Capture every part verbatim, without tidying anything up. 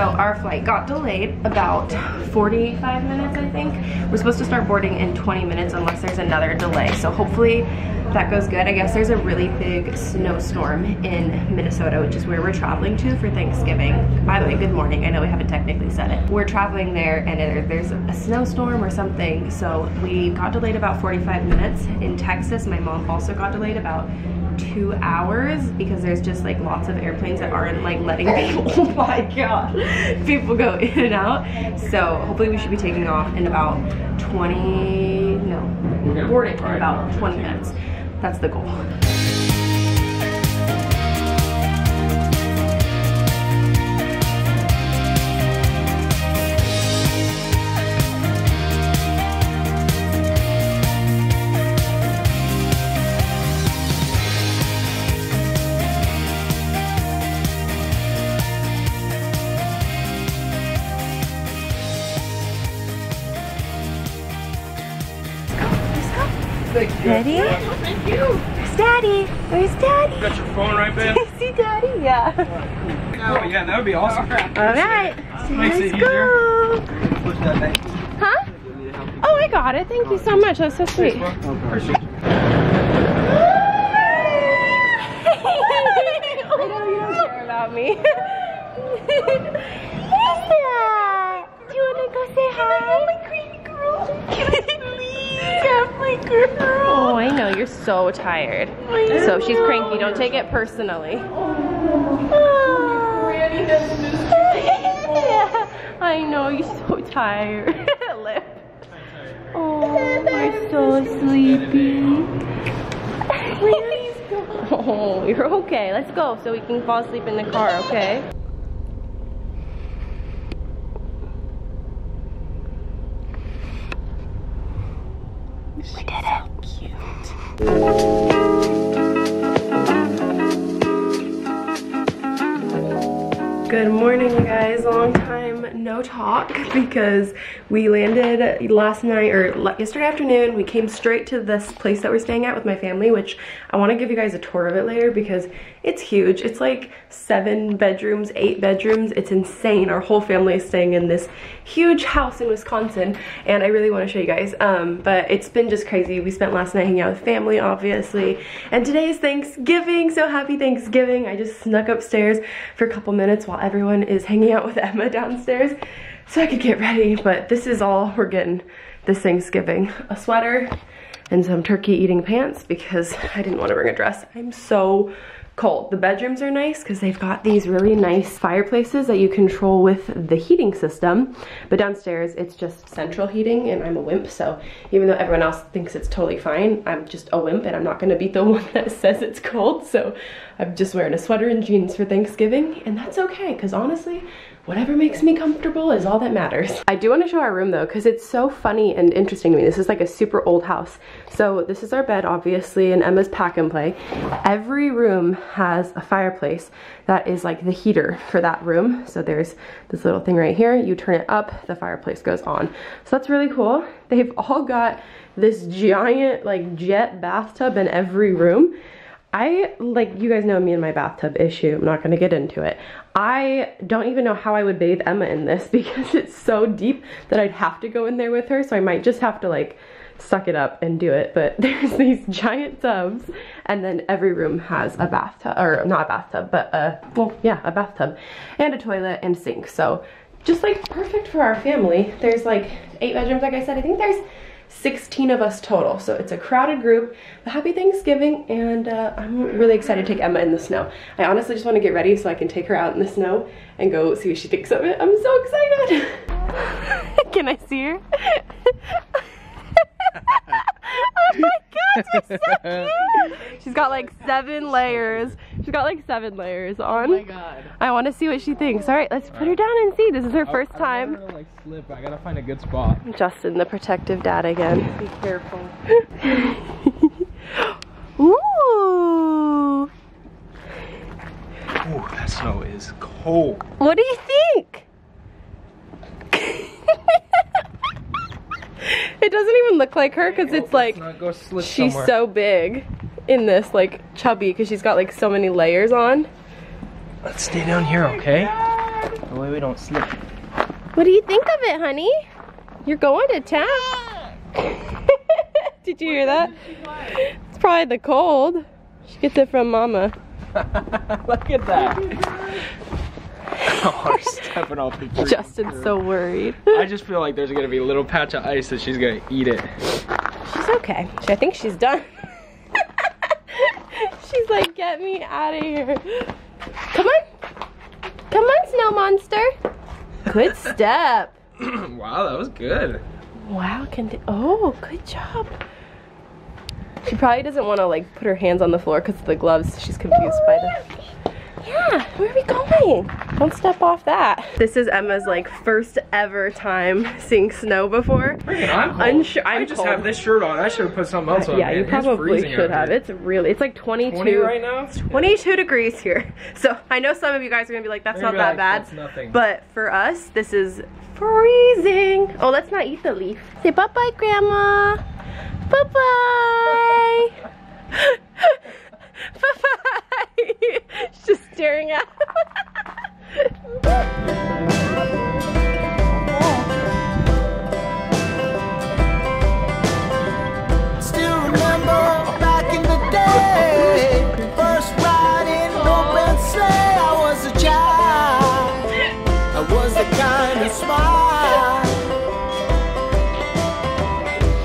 So our flight got delayed about forty-five minutes, I think. We're supposed to start boarding in twenty minutes unless there's another delay. So hopefully that goes good. I guess there's a really big snowstorm in Minnesota, which is where we're traveling to for Thanksgiving. By the way, good morning. I know we haven't technically said it. We're traveling there and there's a snowstorm or something. So we got delayed about forty-five minutes. In Texas, my mom also got delayed about two hours because there's just like lots of airplanes that aren't like letting people, oh my god, people go in and out. So hopefully we should be taking off in about twenty, no, boarding in about twenty minutes. That's the goal. Ready? Yeah, thank you. Where's Daddy? Where's Daddy? You got your phone right there? See Daddy? Yeah. Oh yeah, that would be awesome. Alright. So Makes let's it go. Huh? Oh, I got it. Thank you so much. That's so sweet. I know you don't care about me. Lisa! Do you want to go say hi? I'm a crazy girl. Oh, I know, you're so tired. So she's cranky, don't take it personally. I know, you're so tired. Oh, we're so sleepy. Oh, you're okay. Let's go so we can fall asleep in the car, okay? We did it. Cute. Good morning, you guys. Long time no talk because we landed last night or yesterday afternoon. We came straight to this place that we're staying at with my family, which I want to give you guys a tour of it later because it's huge. It's like seven bedrooms, eight bedrooms. It's insane. Our whole family is staying in this huge house in Wisconsin, and I really want to show you guys. Um, but it's been just crazy. We spent last night hanging out with family, obviously, and today is Thanksgiving, so happy Thanksgiving. I just snuck upstairs for a couple minutes while everyone is hanging out with Emma downstairs so I could get ready, but this is all we're getting this Thanksgiving. A sweater and some turkey eating pants because I didn't want to bring a dress. I'm so cold. The bedrooms are nice because they've got these really nice fireplaces that you control with the heating system, but downstairs it's just central heating, and I'm a wimp, so even though everyone else thinks it's totally fine, I'm just a wimp and I'm not going to be the one that says it's cold, so I'm just wearing a sweater and jeans for Thanksgiving, and that's okay because honestly, whatever makes me comfortable is all that matters. I do want to show our room though because it's so funny and interesting to me. This is like a super old house. So this is our bed, obviously, and Emma's pack and play. Every room has a fireplace that is like the heater for that room. So there's this little thing right here. You turn it up, the fireplace goes on. So that's really cool. They've all got this giant like jet bathtub in every room. I, like, you guys know me and my bathtub issue. I'm not gonna get into it. I don't even know how I would bathe Emma in this because it's so deep that I'd have to go in there with her, so I might just have to, like, suck it up and do it. But there's these giant tubs, and then every room has a bathtub, or not a bathtub, but a, well, yeah, a bathtub, and a toilet and sink. So, just, like, perfect for our family. There's, like, eight bedrooms, like I said. I think there's sixteen of us total, so it's a crowded group, but happy Thanksgiving, and uh, I'm really excited to take Emma in the snow. I honestly just want to get ready so I can take her out in the snow and go see what she thinks of it. I'm so excited. Can I see her? Oh my gosh, you're so cute. She's got like seven layers. She's got like seven layers on. Oh my god. I want to see what she thinks. All right, let's All put right. her down and see. This is her I, first I time. Her to, like, slip. I gotta find a good spot. Justin, the protective dad again. Be careful. Ooh. Ooh, that snow is cold. What do you think? It doesn't even look like her because it's like she's so big in this, like chubby, because she's got like so many layers on. Let's stay down here, okay? Oh That way we don't slip. What do you think of it, honey? You're going to town. Did you hear that? It's probably the cold. She gets it from Mama. Look at that. Oh, I'm stepping off the tree. Justin's so worried. I just feel like there's gonna be a little patch of ice that she's gonna eat it. She's okay. I think she's done. She's like, get me out of here. Come on. Come on, snow monster. Good step. Wow, that was good. Wow, can oh, good job. She probably doesn't want to like put her hands on the floor because of the gloves. She's confused by the... Yeah, where are we going? Don't step off that. This is Emma's like first ever time seeing snow before. I'm cold. Unsure, I'm I just cold. have this shirt on. I should have put something else on. Yeah, you probably should have. It's really, it's like twenty-two. twenty right now? twenty-two yeah. degrees here. So I know some of you guys are gonna be like, that's They're not that like, bad. That's nothing. But for us, this is freezing. Oh, let's not eat the leaf. Say bye-bye, Grandma. Bye-bye. Bye-bye. She's just staring at Still remember back in the day, first ride in an open sleigh. I was a child. I was the kind of smile.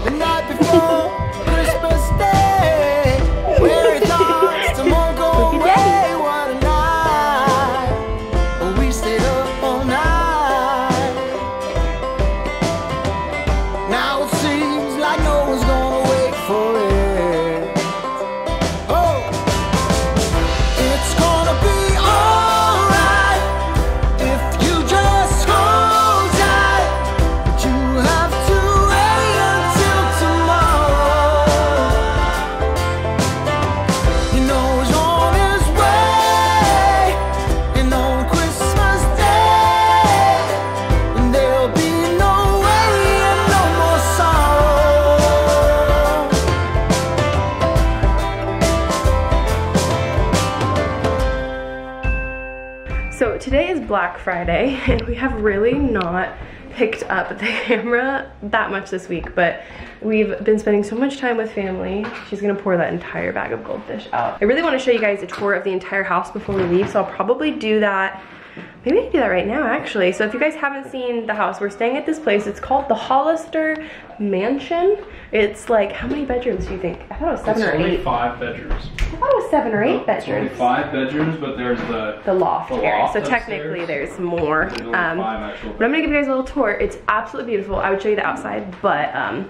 The night before Christmas Day, where it starts to won't go away. Today is Black Friday and we have really not picked up the camera that much this week, but we've been spending so much time with family. She's gonna pour that entire bag of goldfish out. I really want to show you guys a tour of the entire house before we leave, so I'll probably do that. Maybe I can do that right now, actually. So if you guys haven't seen the house, we're staying at this place. It's called the Hollister Mansion. It's like, how many bedrooms do you think? I thought it was seven it's or eight. It's only five bedrooms. I thought it was seven or eight no, bedrooms. It's only five bedrooms, but there's the, the loft the area. Loft so upstairs. Technically there's more. There's um, five but I'm gonna give you guys a little tour. It's absolutely beautiful. I would show you the outside, but um,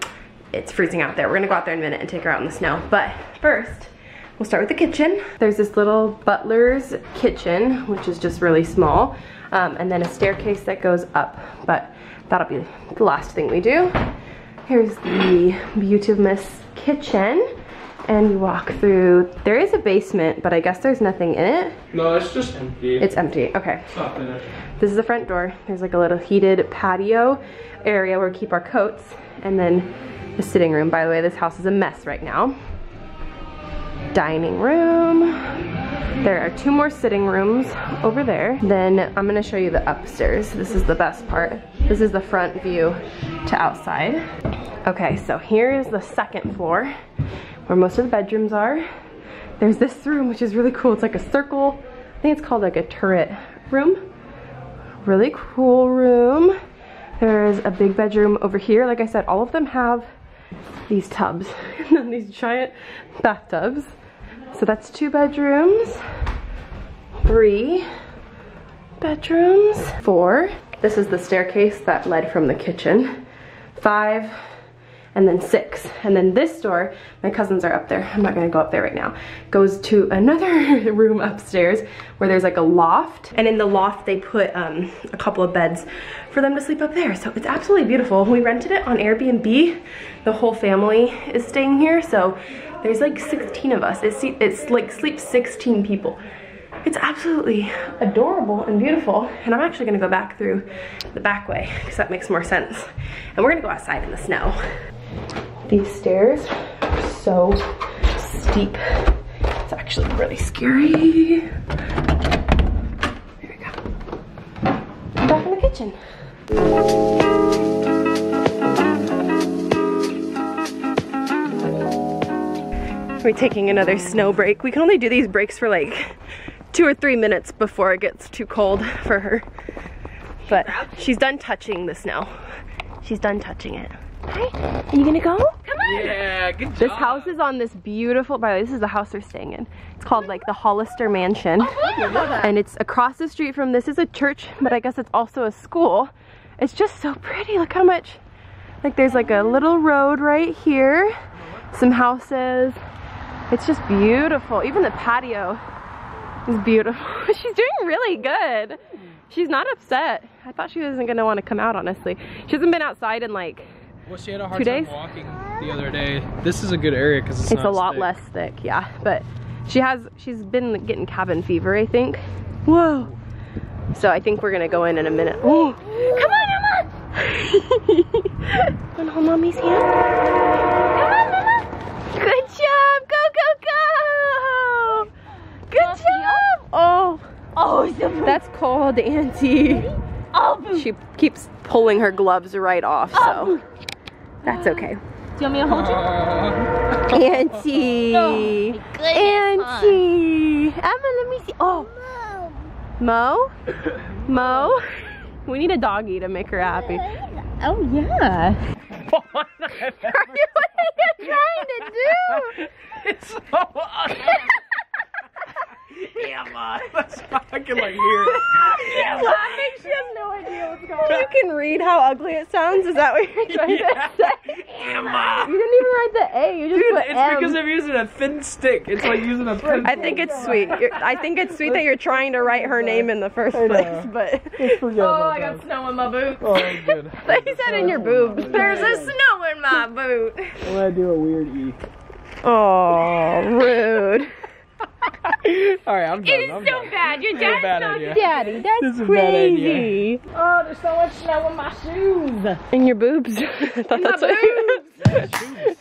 it's freezing out there. We're gonna go out there in a minute and take her out in the snow. But first, we'll start with the kitchen. There's this little butler's kitchen, which is just really small. Um, and then a staircase that goes up, but that'll be the last thing we do. Here's the beautiful kitchen. And you walk through, there is a basement, but I guess there's nothing in it. No, it's just empty. It's empty, okay. It's not finished. This is the front door. There's like a little heated patio area where we keep our coats. And then the sitting room. By the way, this house is a mess right now. Dining room. There are two more sitting rooms over there. Then I'm gonna show you the upstairs. This is the best part. This is the front view to outside. Okay, so here is the second floor where most of the bedrooms are. There's this room, which is really cool. It's like a circle. I think it's called like a turret room. Really cool room. There is a big bedroom over here. Like I said, all of them have these tubs and then these giant bathtubs. So that's two bedrooms, three bedrooms, four. This is the staircase that led from the kitchen. Five, and then six. And then this door, my cousins are up there. I'm not gonna go up there right now. Goes to another room upstairs where there's like a loft. And in the loft, they put um, a couple of beds for them to sleep up there. So it's absolutely beautiful. We rented it on Airbnb. The whole family is staying here. So there's like sixteen of us. It's, it's like sleeps sixteen people. It's absolutely adorable and beautiful. And I'm actually gonna go back through the back way because that makes more sense. And we're gonna go outside in the snow. These stairs are so steep. It's actually really scary. There we go. the kitchen. We're taking another snow break. We can only do these breaks for like two or three minutes before it gets too cold for her. But she's done touching the snow. She's done touching it. Hi, are you gonna go? Come on! Yeah, good job. This house is on this beautiful, by the way, this is the house they're staying in. It's called like the Hollister Mansion. And it's across the street from, this is a church, but I guess it's also a school. It's just so pretty, look how much, like there's like a little road right here, some houses. It's just beautiful, even the patio is beautiful. She's doing really good. She's not upset. I thought she wasn't gonna wanna come out, honestly. She hasn't been outside in like, well, she had a hard time walking the other day. This is a good area because it's, it's not a lot thick. less thick, yeah. But she has, she's been getting cabin fever, I think. Whoa. So I think we're gonna go in in a minute. Oh, come on, Emma! Wanna hold mommy's hand? Come on, Emma! Good job! Go, go, go! Good job! Oh, oh, that's called Auntie. She keeps pulling her gloves right off, so that's okay. Do you want me to hold you? Auntie! No. Auntie! Emma, let me see. Oh! Mo? Mo? We need a doggy to make her happy. Oh, yeah. What are you trying to do? It's so ugly. Emma! I can like hear it. Emma! She has no idea what's going on. You can read how ugly it sounds? Is that what you're trying yeah. to say? Emma! You didn't even write the A, you just Dude, put it's M. Because I'm using a thin stick. It's like using a pencil. I think it's sweet. You're, I think it's sweet that you're trying to write her name in the first place, but... Oh, I got snow in my boot. Oh, good. I you said in your boob. There's a snow in my boot. I'm gonna do a weird E. Oh, rude. Alright, I'm done. It is I'm so done. bad. Your dad's not idea. daddy. That's this is crazy. Oh, there's so much snow in my shoes. In your boobs. I thought in that's my what boobs. You meant.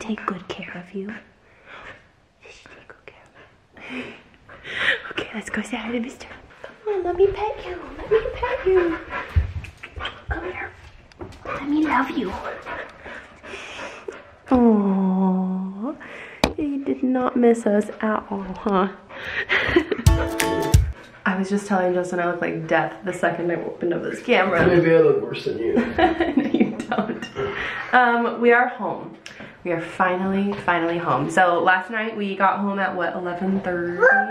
Take good care of you. Did she take good care of me? Okay, let's go say hi to Mister Come on, let me pet you. Let me pet you. Come here. Let me love you. Oh, you did not miss us at all, huh? I was just telling Justin I look like death the second I opened up this camera. Maybe I look worse than you. No, you don't. Um, we are home. We are finally, finally home. So last night we got home at what, eleven thirty? eleven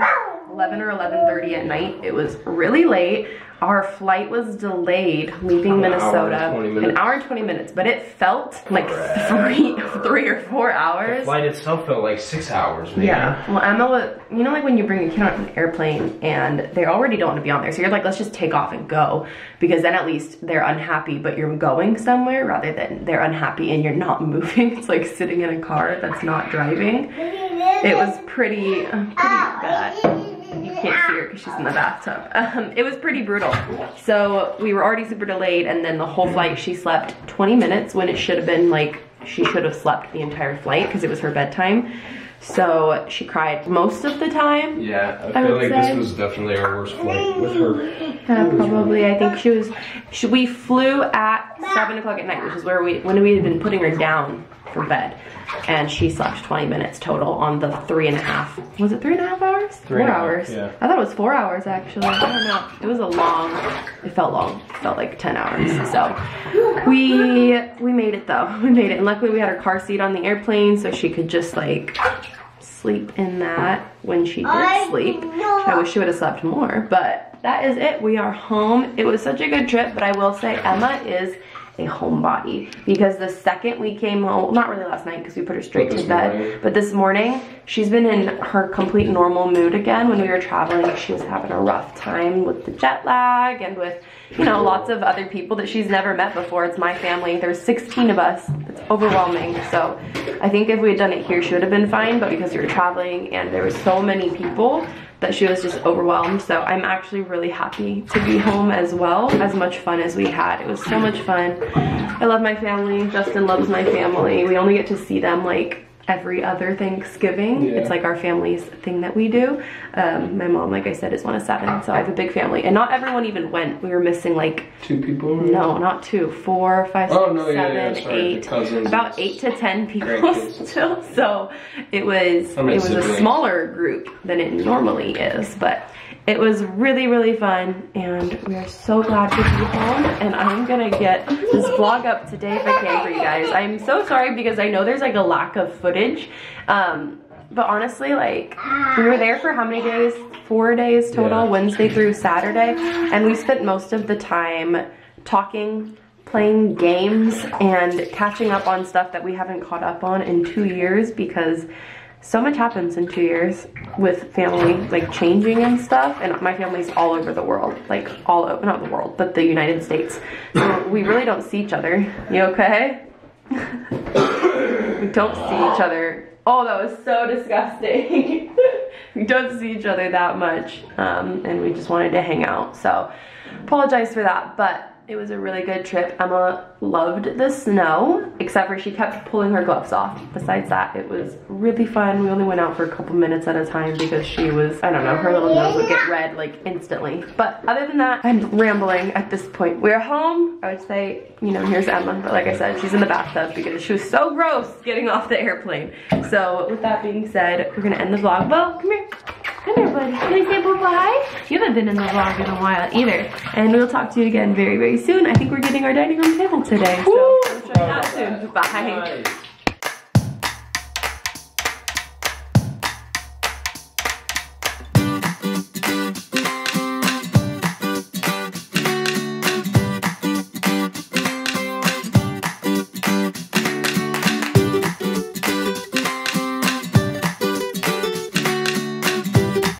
thirty, eleven or eleven thirty at night. It was really late. Our flight was delayed leaving Minnesota. An hour and twenty minutes, but it felt like three, three or four hours. The flight itself felt like six hours, maybe. Yeah. Well, Emma, you know, like when you bring a kid on an airplane and they already don't want to be on there, so you're like, let's just take off and go, because then at least they're unhappy, but you're going somewhere rather than they're unhappy and you're not moving. It's like sitting in a car that's not driving. It was pretty, pretty bad. You can't see her because she's in the bathtub. Um, it was pretty brutal. So we were already super delayed, and then the whole flight she slept twenty minutes when it should have been like, she should have slept the entire flight because it was her bedtime. So she cried most of the time. Yeah, I, I feel like say. this was definitely our worst flight with her. Uh, probably, I think she was, she, we flew at seven o'clock at night, which is where we, when we had been putting her down for bed, and she slept twenty minutes total on the three and a half, was it three and a half hours? Three four hours. Yeah. I thought it was four hours actually, I don't know. It was a long, it felt long, it felt like ten hours. So we, we made it though, we made it. And luckily we had her car seat on the airplane so she could just like sleep in that when she did sleep. I wish she would have slept more, but that is it, we are home. It was such a good trip, but I will say Emma is a homebody, because the second we came home, not really last night because we put her straight to bed, but this morning she's been in her complete normal mood again. When we were traveling, she was having a rough time with the jet lag and with, you know, lots of other people that she's never met before. It's my family, there's sixteen of us, it's overwhelming. So I think if we had done it here she would have been fine, but because we were traveling and there were so many people that she was just overwhelmed. So I'm actually really happy to be home as well, as much fun as we had. It was so much fun. I love my family, Justin loves my family. We only get to see them like every other Thanksgiving. Yeah. It's like our family's thing that we do. Um, my mom, like I said, is one of seven, so I have a big family. And not everyone even went. We were missing like... Two people? No, not two. Four, five, six, oh, no, seven, yeah, yeah. Sorry, eight. Cousins, about eight to ten people still. So it was, it was a smaller group than it normally is. But it was really, really fun. And we are so glad to be home. And I'm going to get this vlog up today if I can for you guys. I'm so sorry because I know there's like a lack of footage. Um, but honestly, like, we were there for how many days? Four days total, yeah. Wednesday through Saturday. And we spent most of the time talking, playing games, and catching up on stuff that we haven't caught up on in two years because so much happens in two years with family, like, changing and stuff. And my family's all over the world, like, all over, not the world, but the United States. So we really don't see each other. You okay? We don't see each other. Oh, that was so disgusting. We don't see each other that much, um, and we just wanted to hang out. So, apologize for that, but it was a really good trip. Emma loved the snow, except for she kept pulling her gloves off. Besides that, it was really fun. We only went out for a couple minutes at a time because she was, I don't know, her little nose would get red like instantly. But other than that, I'm rambling at this point. We're home. I would say, you know, here's Emma, but like I said, she's in the bathtub because she was so gross getting off the airplane. So with that being said, we're gonna end the vlog. Well, come here. Come here, buddy. Can I say bye-bye? You haven't been in the vlog in a while either. And we'll talk to you again very, very soon. I think we're getting our dining room table today. So we'll try that soon. Bye. Nice.